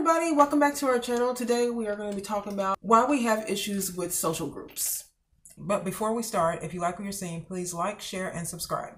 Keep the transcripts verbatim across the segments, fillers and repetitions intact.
everybody, welcome back to our channel. Today we are going to be talking about why we have issues with social groups. But before we start, if you like what you're seeing, please like, share, and subscribe.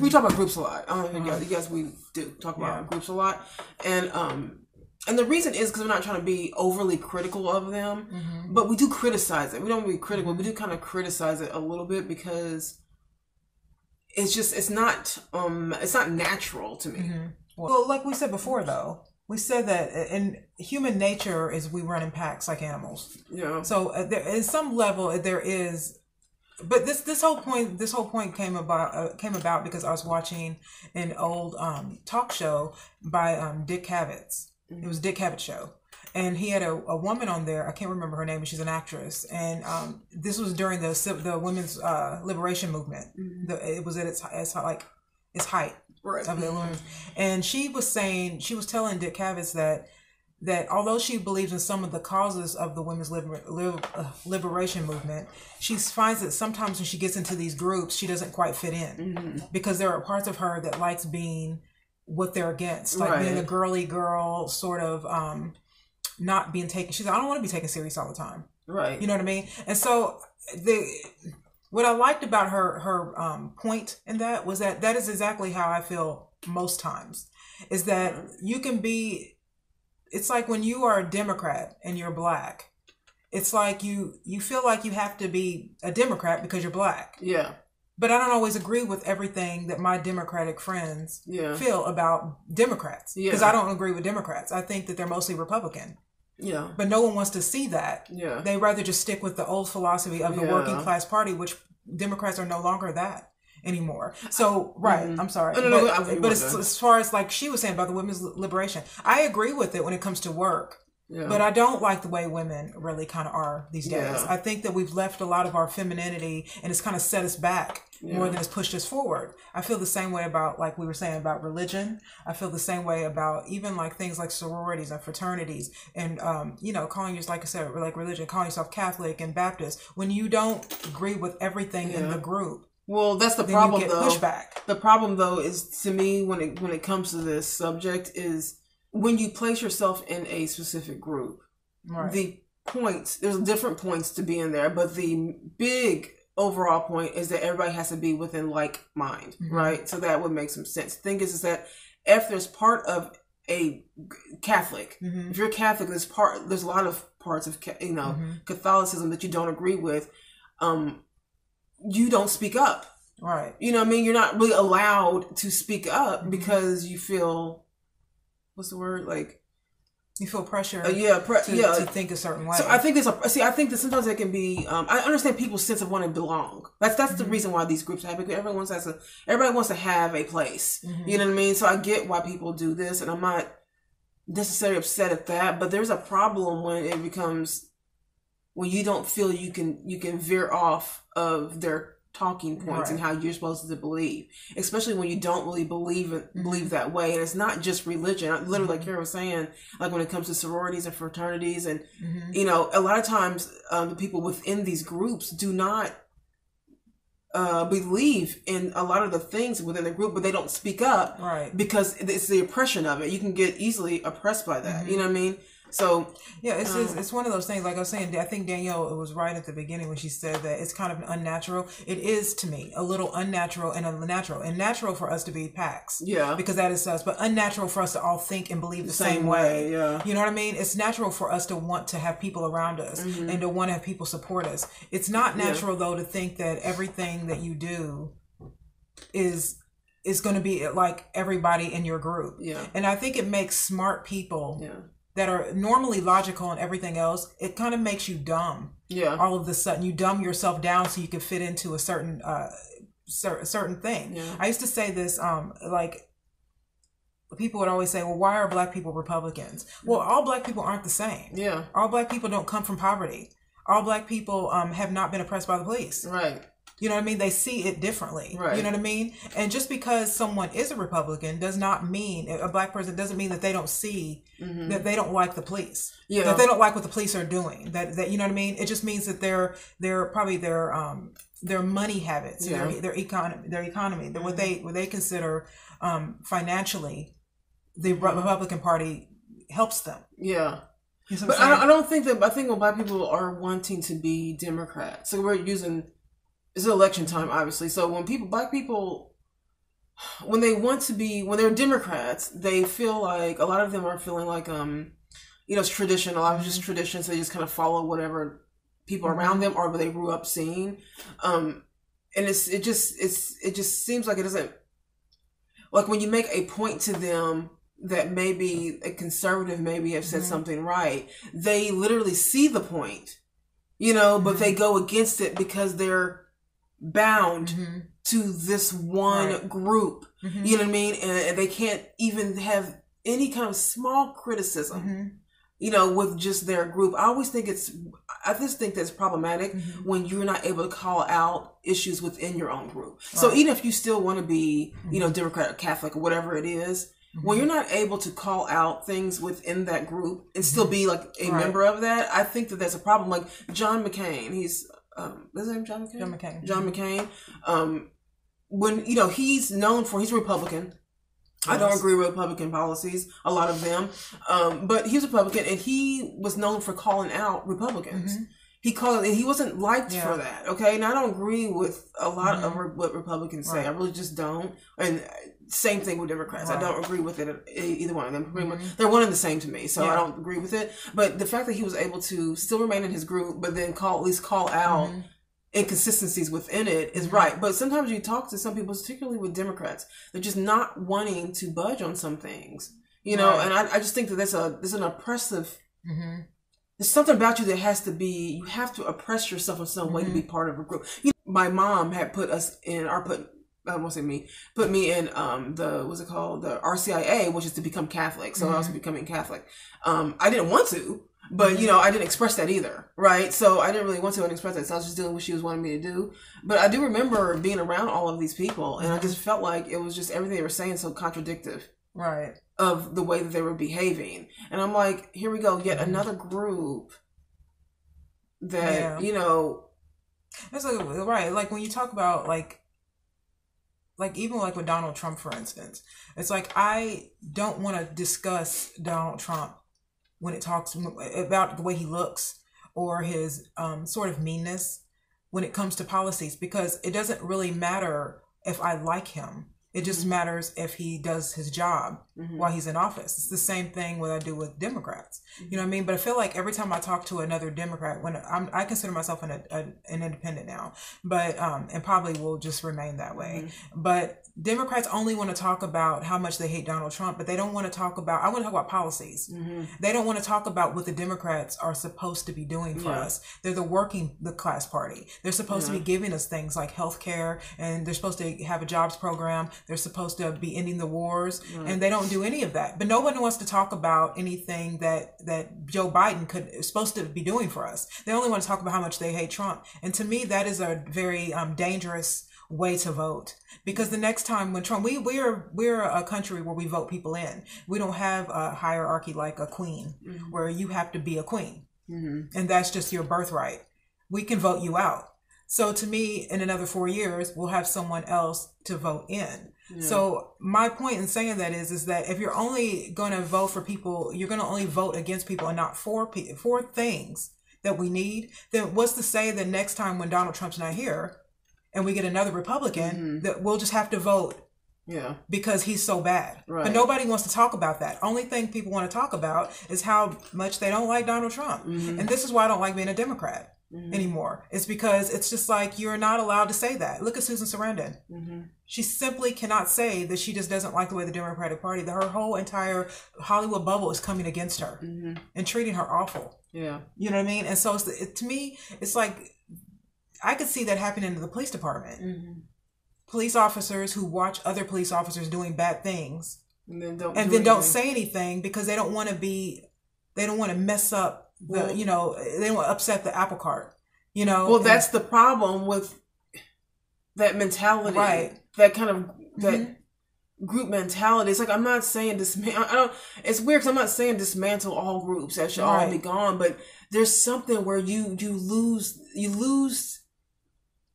We talk about groups a lot. I don't know if you guys, we do talk about yeah. groups a lot. And um, and the reason is because we're not trying to be overly critical of them, mm-hmm. but we do criticize it. We don't be critical. Mm-hmm. We do kind of criticize it a little bit because it's just, it's not, um, it's not natural to me. Mm-hmm. Well, like we said before, though, we said that in human nature is we run in packs like animals. Yeah. So uh, there, at some level, there is... But this this whole point this whole point came about uh, came about because I was watching an old um, talk show by um, Dick Cavett's. Mm-hmm. It was Dick Cavett show, and he had a, a woman on there. I can't remember her name, but she's an actress. And um, this was during the the women's uh, liberation movement. Mm-hmm. the, it was at its, its like its height right. of the women's. And she was saying she was telling Dick Cavett that. that although she believes in some of the causes of the women's liber liber uh, liberation movement, she finds that sometimes when she gets into these groups, she doesn't quite fit in. Mm-hmm. Because there are parts of her that likes being what they're against, like right. being a girly girl, sort of um, not being taken. She's like, I don't want to be taken serious all the time. Right. You know what I mean? And so the what I liked about her, her um, point in that was that that is exactly how I feel most times, is that you can be... It's like when you are a Democrat and you're black, it's like you, you feel like you have to be a Democrat because you're black. Yeah. But I don't always agree with everything that my Democratic friends yeah. feel about Democrats. Yeah. Because I don't agree with Democrats. I think that they're mostly Republican. Yeah. But no one wants to see that. Yeah. They rather just stick with the old philosophy of the yeah. working class party, which Democrats are no longer that. Anymore. So, right. Mm-hmm. I'm sorry. No, no, but no, no, but as, as far as like she was saying about the women's liberation, I agree with it when it comes to work, yeah. but I don't like the way women really kind of are these days. Yeah. I think that we've left a lot of our femininity and it's kind of set us back yeah. more than it's pushed us forward. I feel the same way about, like we were saying, about religion. I feel the same way about even like things like sororities and fraternities and, um, you know, calling yourself, like I said, like religion, calling yourself Catholic and Baptist. When you don't agree with everything yeah. in the group, well, that's the problem, though. Pushback. The problem, though, is to me when it when it comes to this subject is when you place yourself in a specific group. Right. The points, there's different points to be in there, but the big overall point is that everybody has to be within like mind, mm-hmm. right? So that would make some sense. The thing is, is that if there's part of a Catholic, mm-hmm. if you're Catholic, there's part there's a lot of parts of you know mm-hmm. Catholicism that you don't agree with. Um, you don't speak up. Right. You know what I mean? You're not really allowed to speak up because you feel, what's the word? Like, you feel pressure uh, yeah, pre to, yeah. to think a certain way. So I think there's a, see, I think that sometimes it can be, um, I understand people's sense of wanting to belong. That's that's mm-hmm. the reason why these groups happen. Everyone wants, has a, everybody wants to have a place. Mm-hmm. You know what I mean? So I get why people do this and I'm not necessarily upset at that, but there's a problem when it becomes when you don't feel you can you can veer off of their talking points right. and how you're supposed to believe, especially when you don't really believe in, mm-hmm. believe that way. And it's not just religion. I, literally, mm-hmm. like Kara was saying, like when it comes to sororities and fraternities, and mm-hmm. you know, a lot of times um, the people within these groups do not uh, believe in a lot of the things within the group, but they don't speak up right. because it's the oppression of it. You can get easily oppressed by that. Mm-hmm. You know what I mean? So yeah, it's, um, it's it's one of those things. Like I was saying, I think Danielle was right at the beginning when she said that it's kind of unnatural. It is to me a little unnatural and unnatural. And natural for us to be packs, yeah, because that is us. But unnatural for us to all think and believe the same, same way. way, yeah. You know what I mean? It's natural for us to want to have people around us mm-hmm. and to want to have people support us. It's not natural yeah. though to think that everything that you do is. is going to be like everybody in your group. Yeah. And I think it makes smart people yeah. that are normally logical and everything else, it kind of makes you dumb. Yeah. All of a sudden you dumb yourself down so you can fit into a certain, uh, cer certain thing. Yeah. I used to say this, um, like, people would always say, well, why are black people Republicans? Well, all black people aren't the same. Yeah. All black people don't come from poverty. All black people um, have not been oppressed by the police. Right. You know what I mean? They see it differently. Right. You know what I mean? And just because someone is a Republican does not mean, a black person doesn't mean that they don't see, mm-hmm. that they don't like the police. Yeah. That they don't like what the police are doing. That, that, you know what I mean? It just means that they're, they're probably their, um, their money habits, yeah. their, their economy, their economy, mm-hmm. what they, what they consider, um, financially, the Republican Party helps them. Yeah. You know, but I, I don't think that, I think when black people are wanting to be Democrats, so we're using, it's election time, obviously. So when people, black people, when they want to be, when they're Democrats, they feel like, a lot of them are feeling like, um, you know, it's tradition. A lot of it's just tradition. So they just kind of follow whatever people around them or what they grew up seeing. Um, and it's, it just, it's, it just seems like it doesn't, like when you make a point to them that maybe a conservative maybe have said mm-hmm. something right, they literally see the point, you know, mm-hmm. but they go against it because they're bound mm-hmm. to this one right. group, mm-hmm. you know what I mean? And, and they can't even have any kind of small criticism, mm-hmm. you know, with just their group. I always think it's, I just think that's problematic mm-hmm. when you're not able to call out issues within your own group. Right. So even if you still want to be, mm-hmm. you know, Democrat or Catholic or whatever it is, mm-hmm. when you're not able to call out things within that group and still be like a right. member of that, I think that that's a problem. Like John McCain, he's um, is his name John McCain? John McCain. John McCain. Um, when you know he's known for he's a Republican. Yes. I don't agree with Republican policies, a lot of them, um, but he was a Republican and he was known for calling out Republicans. Mm-hmm. He called and he wasn't liked yeah. for that. Okay, and I don't agree with a lot mm-hmm. of re- what Republicans right. say. I really just don't. And same thing with Democrats. Right. I don't agree with it. Either one of them. Mm-hmm. They're one and the same to me. So yeah. I don't agree with it. But the fact that he was able to still remain in his group, but then call at least call out mm-hmm. inconsistencies within it is mm-hmm. right. But sometimes you talk to some people, particularly with Democrats, they're just not wanting to budge on some things. You know, right. and I, I just think that that's a that's an oppressive. Mm-hmm. There's something about you that has to be. You have to oppress yourself in some mm-hmm. way to be part of a group. You know, my mom had put us in our put. I won't say me, put me in um, the, what's it called? The R C I A, which is to become Catholic. So mm-hmm. I was becoming Catholic. Um, I didn't want to, but you know, I didn't express that either. Right. So I didn't really want to and express that. So I was just doing what she was wanting me to do. But I do remember being around all of these people and I just felt like it was just everything they were saying so contradictive. Right. Of the way that they were behaving. And I'm like, here we go. Yet another group that, yeah. you know. That's like, right. Like when you talk about like, Like, even like with Donald Trump, for instance, it's like, I don't want to discuss Donald Trump when it talks about the way he looks or his um, sort of meanness when it comes to policies, because it doesn't really matter if I like him. It just mm-hmm. matters if he does his job mm-hmm. while he's in office. It's the same thing what I do with Democrats. Mm-hmm. You know what I mean? But I feel like every time I talk to another Democrat, when I'm, I consider myself an, a, an independent now, but um, and probably will just remain that way. Mm-hmm. But Democrats only want to talk about how much they hate Donald Trump, but they don't want to talk about, I want to talk about policies. Mm-hmm. They don't want to talk about what the Democrats are supposed to be doing for yeah. us. They're the working the class party. They're supposed yeah. to be giving us things like health care, and they're supposed to have a jobs program. They're supposed to be ending the wars, right. and they don't do any of that. But no one wants to talk about anything that that Joe Biden could is supposed to be doing for us. They only want to talk about how much they hate Trump. And to me, that is a very um, dangerous way to vote, because the next time when Trump, we we're we're a country where we vote people in. We don't have a hierarchy like a queen, mm-hmm. where you have to be a queen, mm-hmm. and that's just your birthright. We can vote you out. So to me, in another four years, we'll have someone else to vote in. Yeah. So my point in saying that is, is that if you're only going to vote for people, you're going to only vote against people and not for pe- for things that we need. Then what's to say that next time when Donald Trump's not here and we get another Republican, mm-hmm. that we'll just have to vote yeah, because he's so bad. Right. But nobody wants to talk about that. Only thing people want to talk about is how much they don't like Donald Trump. Mm-hmm. And this is why I don't like being a Democrat. Mm-hmm. anymore. It's because it's just like, you're not allowed to say that. Look at Susan Sarandon. Mm-hmm. She simply cannot say that she just doesn't like the way the Democratic Party, that her whole entire Hollywood bubble is coming against her mm-hmm. and treating her awful. Yeah. You know what I mean? And so it's, it, to me, it's like, I could see that happening in the police department. Mm-hmm. Police officers who watch other police officers doing bad things and then don't, and do then don't say anything because they don't want to be, they don't want to mess up The, well, you know, they don't upset the apple cart, you know. Well, that's and, the problem with that mentality, right? That kind of that mm-hmm. group mentality. It's like I'm not saying dismantle. I don't. It's weird because I'm not saying dismantle all groups that should right. all be gone, but there's something where you you lose you lose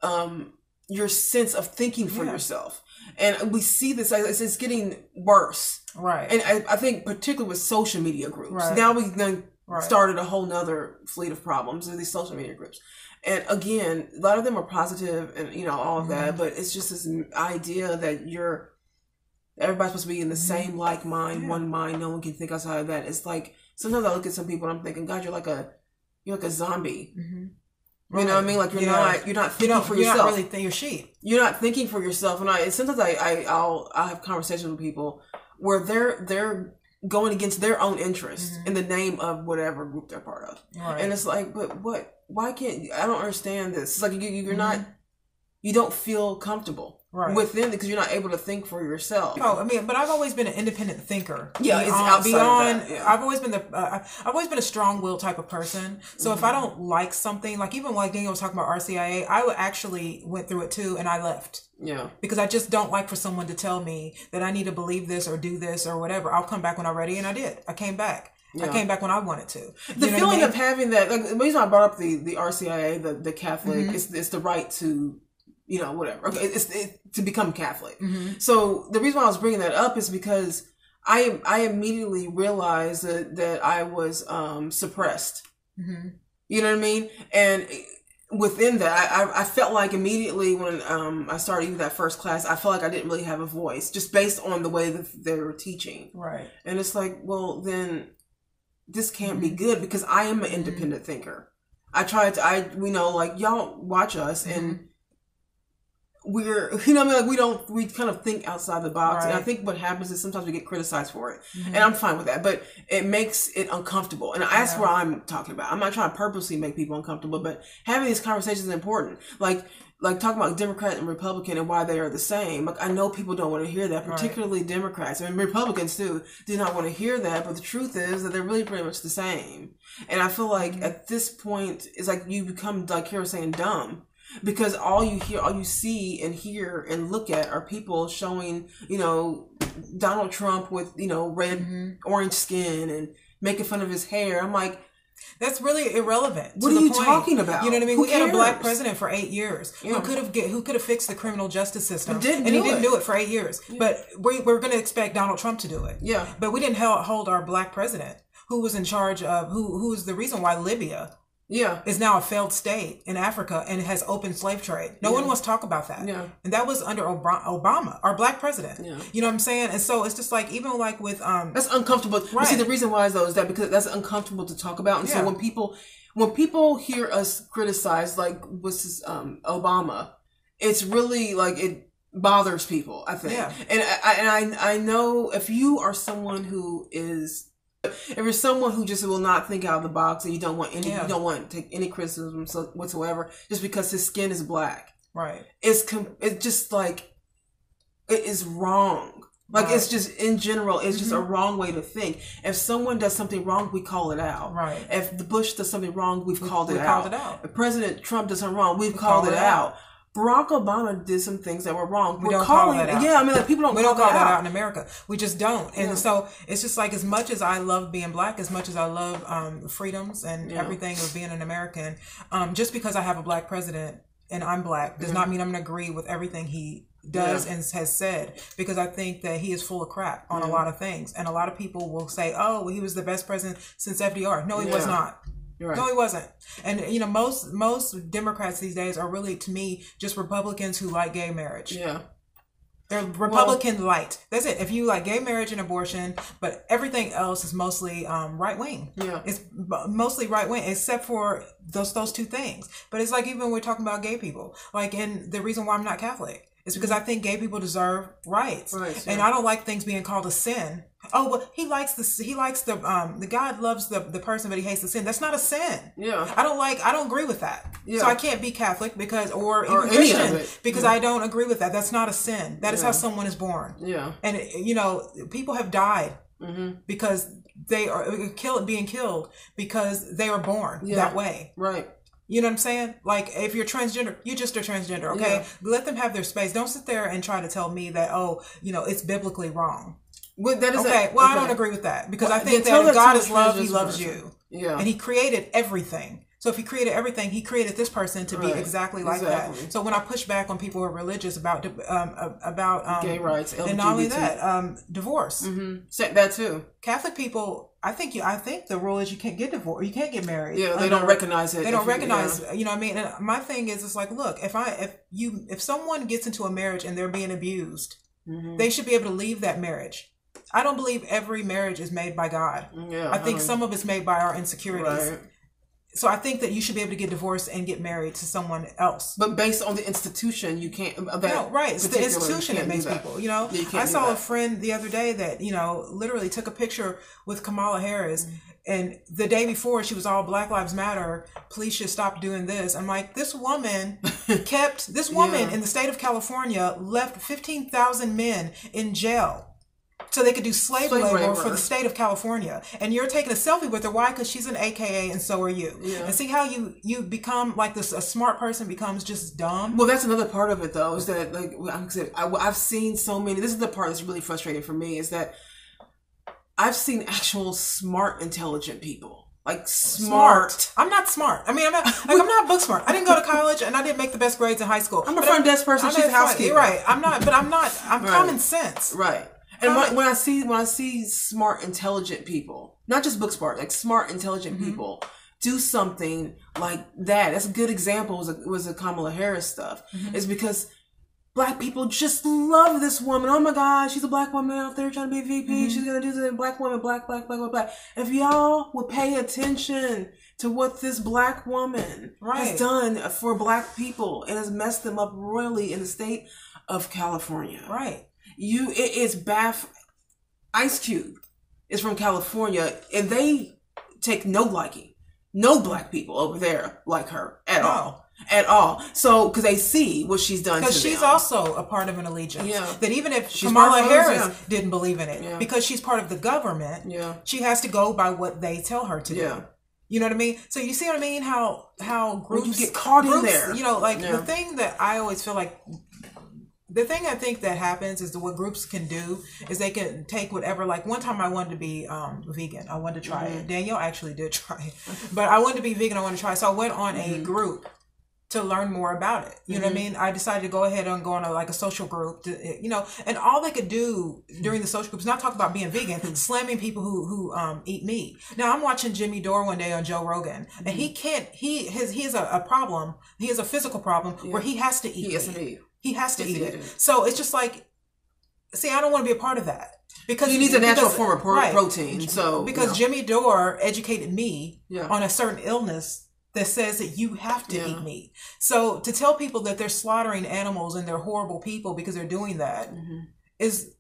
um your sense of thinking for yeah. yourself, and we see this as it's getting worse, right? And I, I think particularly with social media groups right. now we've done right. started a whole nother fleet of problems in these social media groups. And again, a lot of them are positive and, you know, all of that, mm-hmm. but it's just this idea that you're, everybody's supposed to be in the mm-hmm. same like mind, yeah. one mind, no one can think outside of that. It's like, sometimes I look at some people and I'm thinking, God, you're like a, you're like a zombie. Mm-hmm. Right. You know what I mean? Like you're yeah. not, you're not thinking you for you're yourself. You're not really thinking, you're sheep. You're not thinking for yourself. And I, and sometimes I, I, I'll, I'll have conversations with people where they're, they're, going against their own interest mm-hmm. in the name of whatever group they're part of. Right. And it's like, but what, why can't, I don't understand this. It's like, you, you're mm-hmm. not, you don't feel comfortable right. within it because you're not able to think for yourself. Oh, I mean, but I've always been an independent thinker. Yeah. Beyond, it's outside beyond, of that. Yeah. I've always been the, uh, I've always been a strong willed type of person. So mm-hmm. if I don't like something, like even like Daniel was talking about R C I A, I would actually went through it too and I left. Yeah. Because I just don't like for someone to tell me that I need to believe this or do this or whatever. I'll come back when I'm ready. And I did. I came back. Yeah. I came back when I wanted to. The feeling I mean? of having that, like the reason I brought up the, the R C I A, the, the Catholic, mm-hmm. it's, it's the right to, you know, whatever. Okay, it's it, to become Catholic. Mm-hmm. So the reason why I was bringing that up is because I, I immediately realized that, that I was um, suppressed. Mm-hmm. You know what I mean? And within that, I, I felt like immediately when um, I started even that first class, I felt like I didn't really have a voice just based on the way that they were teaching. Right. And it's like, well, then this can't mm-hmm. be good because I am an independent mm-hmm. thinker. I tried to, I, you know, like y'all watch us mm-hmm. and we're, you know what I mean? Like we don't, we kind of think outside the box. Right. And I think what happens is sometimes we get criticized for it. Mm-hmm. And I'm fine with that, but it makes it uncomfortable. And yeah. that's what I'm talking about. I'm not trying to purposely make people uncomfortable, but having these conversations is important. Like, like talking about Democrat and Republican and why they are the same. Like I know people don't want to hear that, particularly right. Democrats and Republicans too, do not want to hear that. But the truth is that they're really pretty much the same. And I feel like mm-hmm. at this point, it's like you become like Kara saying dumb. Because all you hear, all you see and hear and look at are people showing, you know, Donald Trump with, you know, red, mm-hmm. orange skin and making fun of his hair. I'm like, that's really irrelevant. What are you talking about? You know what I mean? We had a black president for eight years who could have get who could have fixed the criminal justice system, and he didn't do it for eight years. But we we're going to expect Donald Trump to do it. Yeah. But we didn't hold our black president who was in charge of who who is the reason why Libya. Yeah. Is now a failed state in Africa and has open slave trade. No yeah. one wants to talk about that. Yeah. And that was under Obama, our black president. Yeah. You know what I'm saying? And so it's just like, even like with... um, That's uncomfortable. Right. But see, the reason why is though, is that because that's uncomfortable to talk about. And yeah. so when people when people hear us criticize, like, what's this, um, Obama, it's really like, it bothers people, I think. Yeah. And, I, and I, I know if you are someone who is... If you're someone who just will not think out of the box and you don't want any, yeah. you don't want to take any criticism whatsoever, just because his skin is black, right? It's com- it's just like it is wrong. Like right. it's just in general, it's mm-hmm. just a wrong way to think. If someone does something wrong, we call it out. Right. If the Bush does something wrong, we've we, called it we out. Called it out. If President Trump does something wrong, we've we called, called it out. out. Barack Obama did some things that were wrong. We we're don't calling, call that out. Yeah, I mean, like people don't. We call don't call that, that out. out in America. We just don't. And yeah. so it's just like as much as I love being black, as much as I love um, freedoms and yeah. everything of being an American, um, just because I have a black president and I'm black does mm-hmm. not mean I'm going to agree with everything he does yeah. and has said, because I think that he is full of crap on mm-hmm. a lot of things, and a lot of people will say, "Oh, well, he was the best president since F D R." No, he yeah. was not. Right. No, he wasn't. And, you know, most most Democrats these days are really, to me, just Republicans who like gay marriage. Yeah. They're Republican well, light. That's it. If you like gay marriage and abortion, but everything else is mostly um, right wing. Yeah. It's mostly right wing, except for those those two things. But it's like even when we're talking about gay people, like, and the reason why I'm not Catholic is because I think gay people deserve rights. Right, yeah. And I don't like things being called a sin. Oh, well, he likes the he likes the um the God loves the the person, but he hates the sin. That's not a sin. Yeah, I don't like I don't agree with that. Yeah. So I can't be Catholic because or, or even Christian because yeah. I don't agree with that. That's not a sin. That yeah. is how someone is born. Yeah, and you know people have died mm-hmm. because they are killed being killed because they were born yeah. that way. Right. You know what I'm saying? Like, if you're transgender, you're just a transgender, okay? Yeah. Let them have their space. Don't sit there and try to tell me that, oh, you know, it's biblically wrong. Well, that is okay. A, well, okay. I don't agree with that. Because well, I think that if God is love, he loves person. you. Yeah. And he created everything. So if he created everything, he created this person to right. be exactly like exactly. that. So when I push back on people who are religious about um, about um, gay rights, L G B T. And not only that, um, divorce, mm-hmm. that too. Catholic people, I think you, I think the rule is you can't get divorced, you can't get married. Yeah, they um, don't recognize it. They don't recognize, you, yeah. you know what I mean? And my thing is, it's like, look, if I if you if someone gets into a marriage and they're being abused, mm-hmm. they should be able to leave that marriage. I don't believe every marriage is made by God. Yeah, I think um, some of it's made by our insecurities. Right. So I think that you should be able to get divorced and get married to someone else. But based on the institution, you can't... No, right. It's the institution that makes people, you know? Yeah, you I saw a friend the other day that, you know, literally took a picture with Kamala Harris. Mm-hmm. And the day before, she was all Black Lives Matter. Police should stop doing this. I'm like, this woman kept... This woman yeah. in the state of California left fifteen thousand men in jail. So they could do slave, slave labor, labor for the state of California. And you're taking a selfie with her. Why? Because she's an A K A and so are you. Yeah. And see how you, you become like this, a smart person becomes just dumb. Well, that's another part of it though, is that like, I, I've seen so many, this is the part that's really frustrating for me, is that I've seen actual smart, intelligent people. Like smart. smart. I'm not smart. I mean, I'm not. Like, I'm not book smart. I didn't go to college, and I didn't make the best grades in high school. I'm a front desk person. I'm she's a housekeeper. You're right. I'm not. But I'm not. I'm right. common sense. Right. And when, when I see when I see smart, intelligent people, not just book smart, like smart, intelligent mm-hmm. people do something like that. That's a good example was a, was the Kamala Harris stuff. Mm-hmm. It's because Black people just love this woman. Oh my God, she's a Black woman out there trying to be a V P. Mm-hmm. She's going to do this. Black woman, Black, Black, Black, Black. If y'all would pay attention to what this Black woman right. has done for Black people, it has messed them up royally in the state of California. Right. You, it is baff. Ice Cube is from California, and they take no liking, no Black people over there like her at no. all, at all. So, because they see what she's done. Because she's them. also a part of an allegiance. Yeah. That even if she's Kamala Harris yeah. didn't believe in it, yeah. because she's part of the government, yeah. she has to go by what they tell her to yeah. do. You know what I mean? So you see what I mean? How how groups when you get caught groups, in there. You know, like yeah. the thing that I always feel like. The thing I think that happens is that what groups can do is they can take whatever, like one time I wanted to be um, vegan. I wanted to try mm-hmm. it. Danielle actually did try it. But I wanted to be vegan. I wanted to try it. So I went on mm-hmm. a group to learn more about it. You mm-hmm. know what I mean? I decided to go ahead and go on a, like a social group, to, you know, and all they could do during the social group is not talk about being vegan, mm-hmm. slamming people who, who um, eat meat. Now I'm watching Jimmy Dore one day on Joe Rogan and mm-hmm. he can't, he, his, he has a, a problem. He has a physical problem yeah. where he has to eat He has to eat. He has to eat it. So it's just like, see, I don't want to be a part of that. Because he needs a natural because, form of pro- right. protein. So Because you know. Jimmy Dore educated me yeah. on a certain illness that says that you have to yeah. eat meat. So to tell people that they're slaughtering animals and they're horrible people because they're doing that mm-hmm. is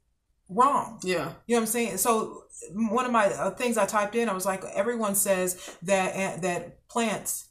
wrong. Yeah. You know what I'm saying? So one of my things I typed in, I was like, everyone says that that plants...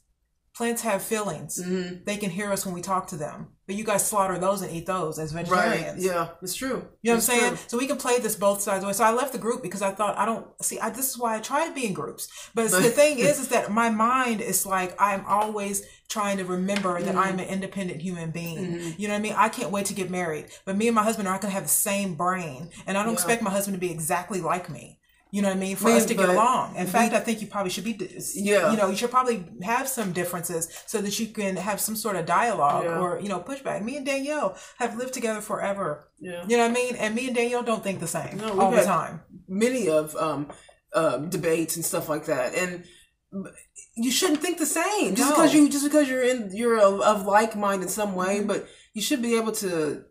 Plants have feelings. Mm-hmm. They can hear us when we talk to them. But you guys slaughter those and eat those as vegetarians. Right. Yeah, it's true. You know it's what I'm saying? True. So we can play this both sides of it. So I left the group because I thought, I don't, see, I, this is why I try to be in groups. But the thing is, is that my mind is like, I'm always trying to remember that mm-hmm. I'm an independent human being. Mm-hmm. You know what I mean? I can't wait to get married. But me and my husband are not going to have the same brain. And I don't yeah. expect my husband to be exactly like me. You know what I mean? For I mean, us to get along. In fact, I think you probably should be, yeah. you know, you should probably have some differences so that you can have some sort of dialogue yeah. or, you know, pushback. Me and Danielle have lived together forever. Yeah. You know what I mean? And me and Danielle don't think the same no, all the time. Many of um, uh, debates and stuff like that. And you shouldn't think the same just no. because you, just because you're in, you're of, of like mind in some way, mm-hmm. but you should be able to,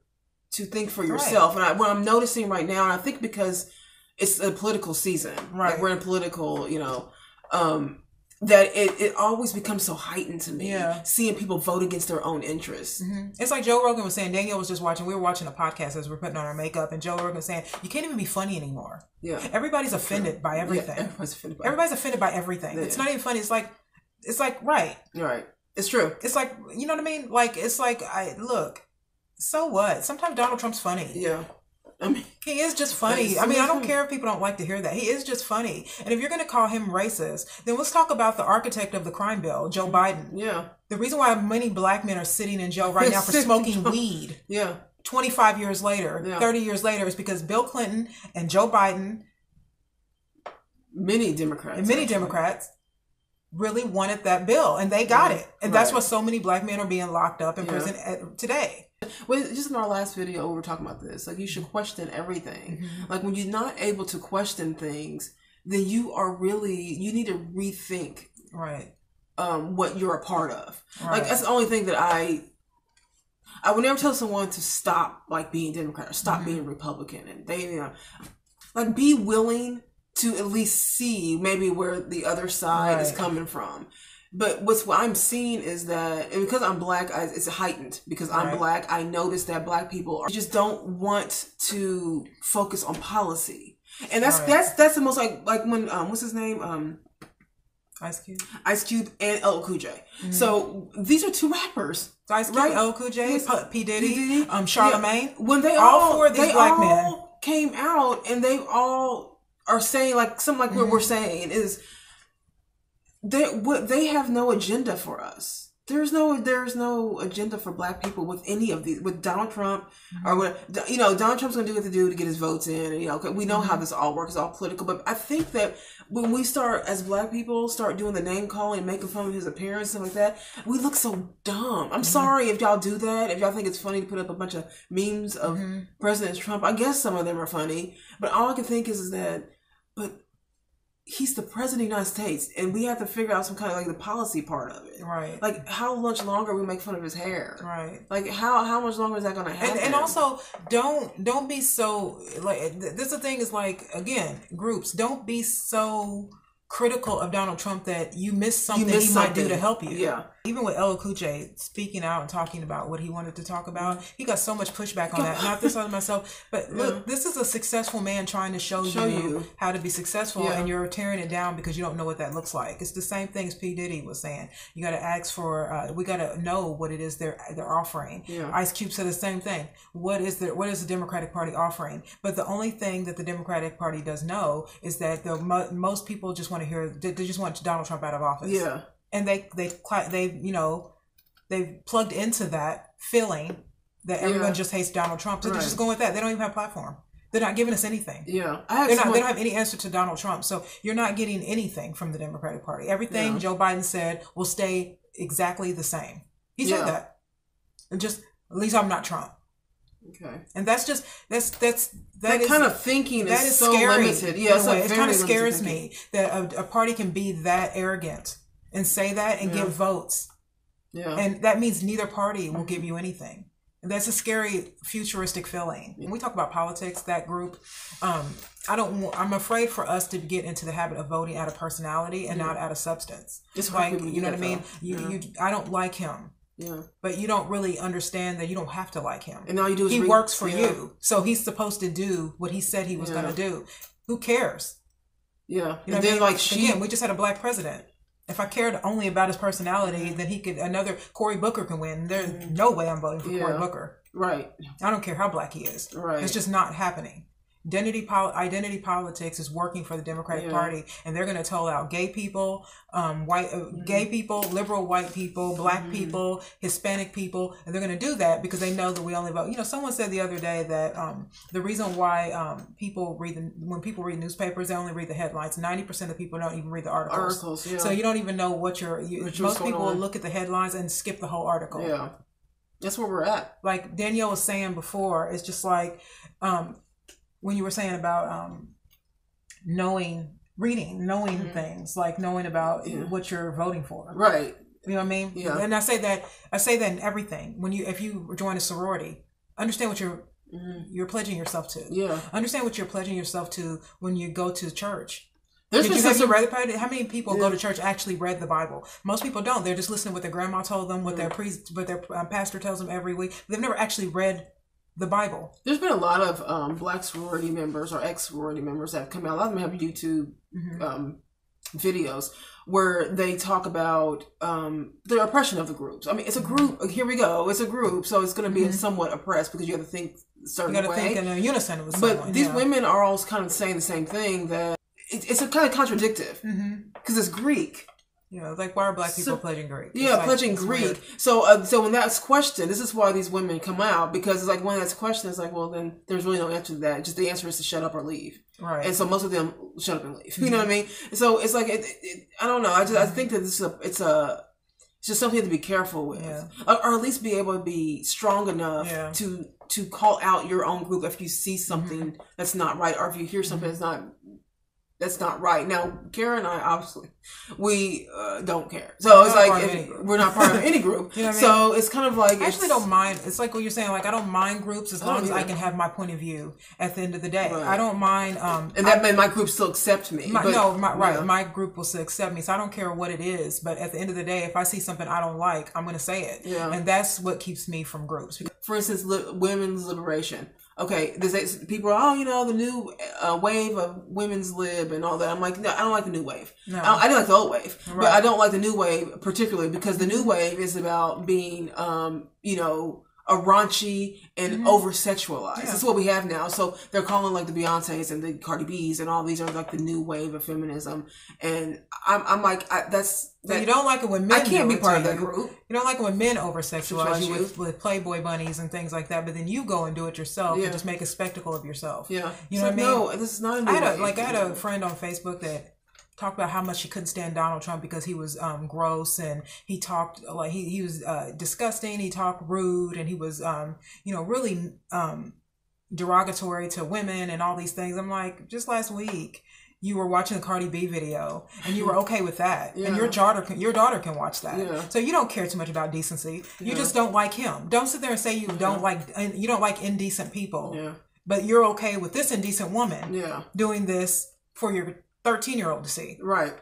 to think for yourself. Right. And I, what I'm noticing right now, and I think because it's a political season, right? Like we're in political, you know, um, that it, it always becomes so heightened to me, yeah. seeing people vote against their own interests. Mm-hmm. It's like Joe Rogan was saying, Danielle was just watching, we were watching a podcast as we we're putting on our makeup, and Joe Rogan was saying, you can't even be funny anymore. Yeah. Everybody's offended True. by everything. Yeah, everybody's offended by, everybody's offended by everything. Yeah. It's not even funny. It's like, it's like, right. Right. It's true. It's like, you know what I mean? Like, it's like, I look, so what? Sometimes Donald Trump's funny. Yeah. I mean, he is just funny. I mean, I don't care if people don't like to hear that. He is just funny. And if you're going to call him racist, then let's talk about the architect of the crime bill, Joe Biden. Yeah. The reason why many black men are sitting in jail right now for smoking weed. Yeah. twenty-five years later, yeah. thirty years later, is because Bill Clinton and Joe Biden, many Democrats, and many actually. Democrats really wanted that bill, and they got right. it. And right. that's why so many black men are being locked up in yeah. prison today. Well, just in our last video, we were talking about this. Like, you should question everything. Mm-hmm. Like, when you're not able to question things, then you are really, you need to rethink right. um, what you're a part of. Right. Like, that's the only thing that I... I would never tell someone to stop, like, being Democrat or stop mm-hmm. being Republican. And they, you know, like, be willing to at least see maybe where the other side right. is coming from. But what's what I'm seeing is that, and because I'm black, I, it's heightened. Because right. I'm black, I notice that black people are, just don't want to focus on policy. And that's right. that's that's the most, like, like when, um, what's his name? Um, Ice Cube. Ice Cube and L L Cool J. Mm-hmm. So these are two rappers. Ice Cube, right? L L Cool J, P Diddy, P Diddy, um, Charlamagne. Yeah. When they all, all four of these they black all men came out, and they all are saying, like, something like mm-hmm. what we're saying is they what they have no agenda for us. There's no there's no agenda for black people with any of these, with Donald Trump mm-hmm. or what, you know, Donald Trump's gonna do what they do to get his votes in, and, you know, we know mm-hmm. how this all works, it's all political. But I think that when we start, as black people, start doing the name calling, making fun of his appearance, stuff like that, we look so dumb. I'm mm-hmm. sorry if y'all do that. If y'all think it's funny to put up a bunch of memes of mm-hmm. President Trump, I guess some of them are funny, but all I can think is, is that, but he's the president of the United States, and we have to figure out some kind of, like, the policy part of it. Right. Like, how much longer we make fun of his hair. Right. Like, how how much longer is that going to happen? And, and also, don't don't be so, like, this the thing is, like, again, groups, don't be so critical of Donald Trump that you miss something you miss he something. might do to help you. Yeah. Even with L L Cool J speaking out and talking about what he wanted to talk about, he got so much pushback on God. that. Not this on myself, but look, yeah. this is a successful man trying to show, show you, you how to be successful, yeah. and you're tearing it down because you don't know what that looks like. It's the same thing as P Diddy was saying. You got to ask for. Uh, we got to know what it is they're they're offering. Yeah. Ice Cube said the same thing. What is the what is the Democratic Party offering? But the only thing that the Democratic Party does know is that the mo most people just want. to hear they just want Donald Trump out of office, yeah, and they they they you know they've plugged into that feeling that everyone yeah. just hates Donald Trump. So right. they're just going with that. They don't even have a platform. They're not giving us anything. Yeah, I have they're not, they don't have any answer to Donald Trump. So you're not getting anything from the Democratic Party. Everything yeah. Joe Biden said will stay exactly the same. He said yeah. that. And just at least I'm not Trump. Okay, and that's just that's that's that, that is, kind of thinking that is, is so scary. Limited. Yeah, so it kind of scares thinking. me that a, a party can be that arrogant and say that and yeah. give votes. Yeah, and that means neither party will give you anything. And that's a scary futuristic feeling. When we talk about politics, that group, um, I don't. I'm afraid for us to get into the habit of voting out of personality and yeah. not out of substance. It's like you know what I mean. You, yeah. you, I don't like him. Yeah. But you don't really understand that you don't have to like him. And all you do is he works for yeah. you. So he's supposed to do what he said he was yeah. going to do. Who cares? Yeah. You know and then I mean? like she Again, we just had a black president. If I cared only about his personality, mm-hmm. then he could another Cory Booker can win. There's mm-hmm. no way I'm voting for yeah. Cory Booker. Right. I don't care how black he is. Right. It's just not happening. Identity, pol identity politics is working for the Democratic yeah. Party, and they're going to toll out gay people, um, white, uh, mm-hmm. gay people, liberal white people, black mm-hmm. people, Hispanic people, and they're going to do that because they know that we only vote. You know, someone said the other day that um, the reason why um, people read the, when people read newspapers, they only read the headlines. Ninety percent of people don't even read the articles, articles yeah. so you don't even know what your you, most people will look at the headlines and skip the whole article. Yeah, that's where we're at. Like Danielle was saying before, it's just like. Um, When you were saying about um, knowing, reading, knowing mm-hmm. things, like knowing about yeah. what you're voting for, right? You know what I mean? Yeah. And I say that I say that in everything. When you, if you join a sorority, understand what you're mm-hmm. you're pledging yourself to. Yeah. Understand what you're pledging yourself to when you go to church. There's Did you have you how many people yeah. go to church actually read the Bible? Most people don't. They're just listening to what their grandma told them, what mm-hmm. their priest, what their um, pastor tells them every week. They've never actually read. The Bible. There's been a lot of um, black sorority members or ex-sorority members that have come out. A lot of them have YouTube mm-hmm. um, videos where they talk about um, the oppression of the groups. I mean, it's a group. Here we go. It's a group, so it's going to be mm-hmm. somewhat oppressed because you have to think certain way. You gotta way. think in a unison with someone. But these yeah. women are all kind of saying the same thing, that it, it's a kind of contradictive. Because mm-hmm. it's Greek. You know, like, why are black people so, pledging Greek? It's yeah, like, pledging Greek. Weird. So uh, so when that's questioned, this is why these women come out, because it's like, when that's questioned, it's like, well, then there's really no answer to that. Just the answer is to shut up or leave. Right. And so most of them shut up and leave. You mm-hmm. know what I mean? So it's like, it, it, I don't know. I just I think that this is a, it's a, it's just something to be careful with. Yeah. Or, or at least be able to be strong enough yeah. to, to call out your own group if you see something mm-hmm. that's not right, or if you hear something mm-hmm. that's not That's not right. Now, Kara and I, obviously, we uh, don't care. So it's like, if, we're not part of any group. You know what I mean? So it's kind of like... I actually don't mind. It's like what you're saying. Like, I don't mind groups as long oh, as yeah. I can have my point of view at the end of the day. Right. I don't mind... Um, and that I, made my group still accept me. My, but, no, my, right. Yeah. My group will still accept me. So I don't care what it is. But at the end of the day, if I see something I don't like, I'm going to say it. Yeah. And that's what keeps me from groups. For instance, li- women's liberation. Okay, there's people are, oh, you know, the new uh, wave of women's lib and all that. I'm like, no, I don't like the new wave. No. I, don't, I don't like the old wave. Right. But I don't like the new wave particularly because the new wave is about being, um, you know, a raunchy and mm-hmm. over-sexualized. Yeah. That's what we have now. So they're calling, like, the Beyoncés and the Cardi B's and all these are, like, the new wave of feminism. And I'm, I'm like, I, that's... That, you don't like it when men... I can't be part of that group. You don't like it when men over-sexualize you with, with Playboy bunnies and things like that, but then you go and do it yourself yeah. and just make a spectacle of yourself. Yeah. You know so what I mean? No, this is not a new I had a, Like, I had a friend on Facebook that... talked about how much she couldn't stand Donald Trump because he was um, gross and he talked like he, he was uh, disgusting. He talked rude and he was, um, you know, really um, derogatory to women and all these things. I'm like, just last week you were watching the Cardi B video and you were okay with that. Yeah. And your daughter, can, your daughter can watch that. Yeah. So you don't care too much about decency. You yeah. just don't like him. Don't sit there and say you yeah. don't like, you don't like indecent people, yeah. but you're okay with this indecent woman yeah. doing this for your thirteen year old to see. Right.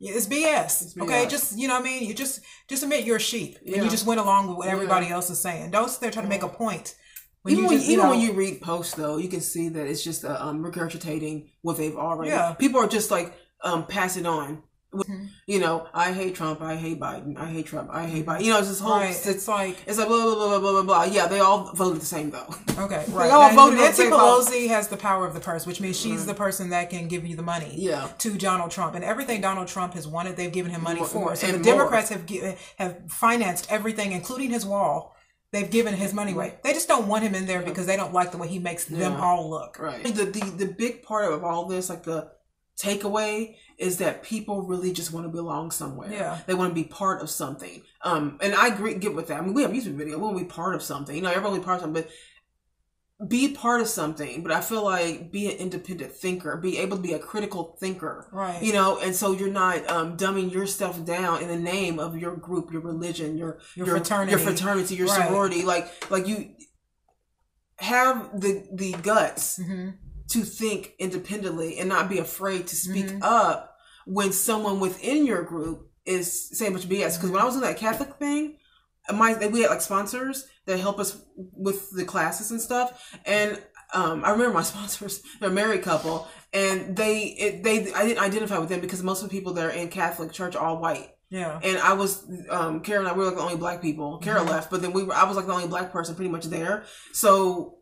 It's B S. It's B S. Okay. Just, you know what I mean? You just, just admit you're a sheep yeah. and you just went along with what everybody yeah. else is saying. Don't sit there trying to make a point. When even you when, just, even you know, when you read posts though, you can see that it's just uh, um, regurgitating what they've already, yeah. people are just like, um, pass it on. Mm-hmm. You know, I hate Trump. I hate Biden. I hate Trump. I hate Biden. You know, it's this whole. Right. It's, it's like it's like blah blah blah blah blah blah. Yeah, they all voted the same though. Okay, right. They all now, voted Nancy Pelosi has the power of the purse, which means she's mm-hmm. the person that can give you the money. Yeah. To Donald Trump and everything Donald Trump has wanted, they've given him money more, for. So the Democrats more. have given, have financed everything, including his wall. They've given his money away. They just don't want him in there yeah. because they don't like the way he makes yeah. them all look. Right. The, the the big part of all this, like the takeaway, is that people really just want to belong somewhere. Yeah. They want to be part of something. Um, and I agree, get with that. I mean, we have YouTube video. We want to be part of something. You know, everyone will be part of something, but be part of something. But I feel like be an independent thinker. Be able to be a critical thinker. Right. You know, and so you're not um, dumbing yourself down in the name of your group, your religion, your your, your fraternity, your fraternity, your right. sorority. Like like you have the the guts. Mm-hmm. to think independently and not be afraid to speak mm-hmm. up when someone within your group is saying much B S. Because when I was in that Catholic thing, my we had like sponsors that help us with the classes and stuff. And um, I remember my sponsors, they're a married couple, and they it, they I didn't identify with them because most of the people that are in Catholic church are all white. Yeah. And I was, um, Kara and I, we were like the only black people. Kara mm-hmm. left, but then we were, I was like the only black person pretty much there. So...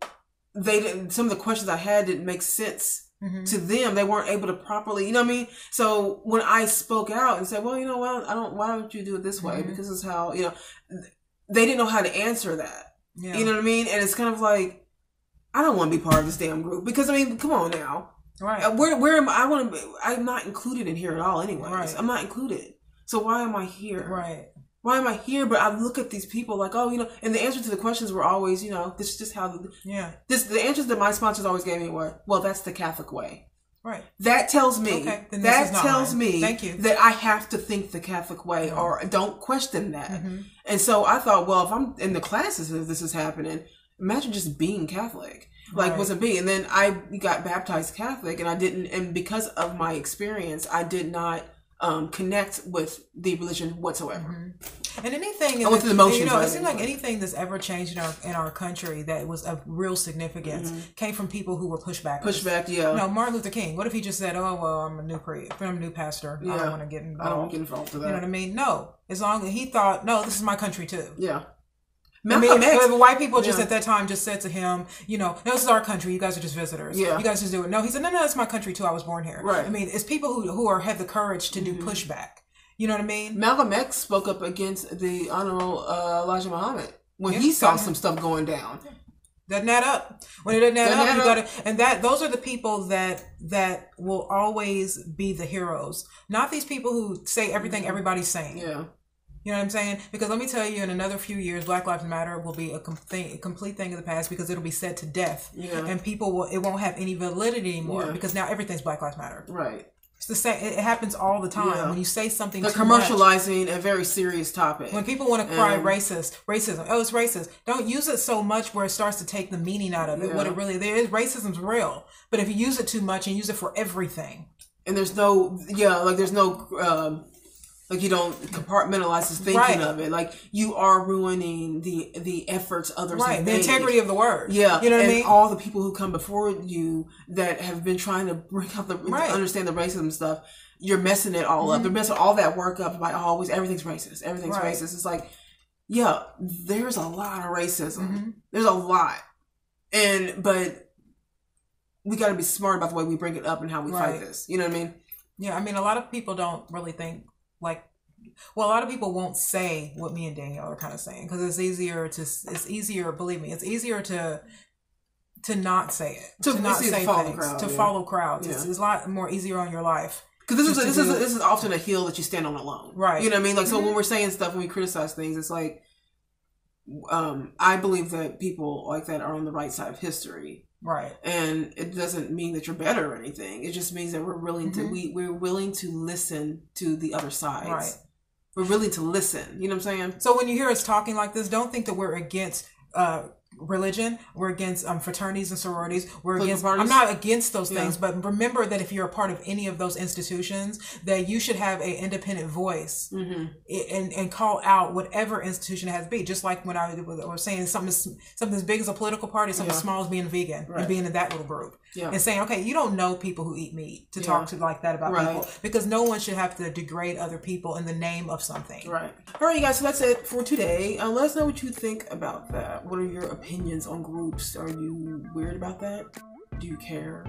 they didn't, some of the questions I had didn't make sense mm-hmm. to them. They weren't able to properly, you know what I mean? So when I spoke out and said, well, you know, why don't, I don't, why don't you do it this way? Mm-hmm. Because it's how, you know, they didn't know how to answer that. Yeah. You know what I mean? And it's kind of like, I don't want to be part of this damn group because I mean, come on now. Right. Where, where am I? I want to, I'm not included in here at all anyways. Right. I'm not included. So why am I here? Right. Why am I here? But I look at these people like, oh, you know, and the answer to the questions were always, you know, this is just how, the, yeah, this the answers that my sponsors always gave me were, well, that's the Catholic way, right? That tells me, okay, that tells mine. me, thank you, that I have to think the Catholic way, yeah. or don't question that. Mm-hmm. And so I thought, well, if I'm in the classes, if this is happening, imagine just being Catholic, like right. wasn't being. And then I got baptized Catholic, and I didn't, and because of my experience, I did not. Um, connect with the religion whatsoever, mm-hmm. and anything. I went through the motions. You know, right? It seemed like anything that's ever changed in our in our country that was of real significance mm-hmm. came from people who were pushbackers. Pushback, yeah. You know, Martin Luther King. What if he just said, "Oh, well, I'm a new pre, I'm a new pastor. Yeah. I don't want to get involved. I don't want to get involved with that." You know what I mean? No, as long as he thought, "No, this is my country too." Yeah. Malcolm I mean, X. White people just yeah. at that time just said to him, you know, no, this is our country. You guys are just visitors. Yeah. You guys just do it. No, he said, no, no, it's my country too. I was born here. Right. I mean, it's people who who are have the courage to mm-hmm. do pushback. You know what I mean? Malcolm X spoke up against the Honorable uh, Elijah Muhammad when yeah, he saw some stuff going down. Yeah. Doesn't add up. When it doesn't add doesn't up, add you got to. And that those are the people that that will always be the heroes, not these people who say everything mm-hmm. everybody's saying. Yeah. You know what I'm saying? Because let me tell you, in another few years, Black Lives Matter will be a com- thing, a complete thing of the past because it'll be said to death, yeah. and people will it won't have any validity anymore yeah. because now everything's Black Lives Matter. Right. It's the same. It happens all the time yeah. when you say something. They're commercializing much, a very serious topic. When people want to cry and racist, racism. Oh, it's racist. Don't use it so much where it starts to take the meaning out of it. Yeah. What it really there is, racism's real. But if you use it too much and use it for everything, and there's no yeah, like there's no. Um, Like you don't compartmentalize the thinking right. of it. Like you are ruining the the efforts others right. have made. The integrity of the word. Yeah. You know what and I mean? All the people who come before you that have been trying to bring up the right. understand the racism stuff, you're messing it all mm-hmm. up. They're messing all that work up by always oh, everything's racist. Everything's right. racist. It's like, yeah, there's a lot of racism. Mm-hmm. There's a lot. And but we gotta be smart about the way we bring it up and how we right. fight this. You know what I mean? Yeah, I mean a lot of people don't really think like, well, a lot of people won't say what me and Danielle are kind of saying because it's easier to, it's easier, believe me, it's easier to to not say it, to, to not say follow things, crowd, to yeah. follow crowds. Yeah. It's, it's a lot more easier on your life. Because this, this, do... this is often a hill that you stand on alone. Right. You know what I mean? Like, mm-hmm. so when we're saying stuff, when we criticize things, it's like, um, I believe that people like that are on the right side of history. Right. And it doesn't mean that you're better or anything. It just means that we're willing mm-hmm. to we, we're willing to listen to the other sides. Right. We're willing to listen. You know what I'm saying? So when you hear us talking like this, don't think that we're against uh, religion. We're against um, fraternities and sororities. We're Political against parties. I'm not against those yeah. things, but remember that if you're a part of any of those institutions, that you should have an independent voice mm-hmm. and and call out whatever institution it has to be. Just like when I was saying something as, something as big as a political party, something yeah. as small as being vegan right. and being in that little group yeah. and saying, okay, you don't know people who eat meat to yeah. talk to like that about right. people, because no one should have to degrade other people in the name of something. Right. All right, you guys. So that's it for today. Uh, let us know what you think about that. What are your opinions? Opinions on groups? Are you weird about that? Do you care?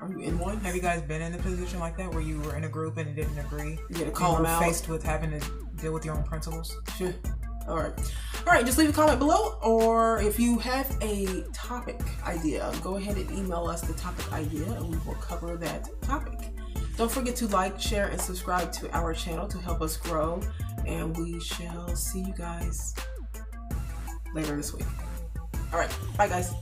Are you in one? Have you guys been in a position like that where you were in a group and didn't agree? You had to call them out. Faced with having to deal with your own principles. Sure. All right. All right. Just leave a comment below, or if you have a topic idea, go ahead and email us the topic idea, and we will cover that topic. Don't forget to like, share, and subscribe to our channel to help us grow. And we shall see you guys later this week. All right, bye guys.